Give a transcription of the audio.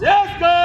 Yes, go!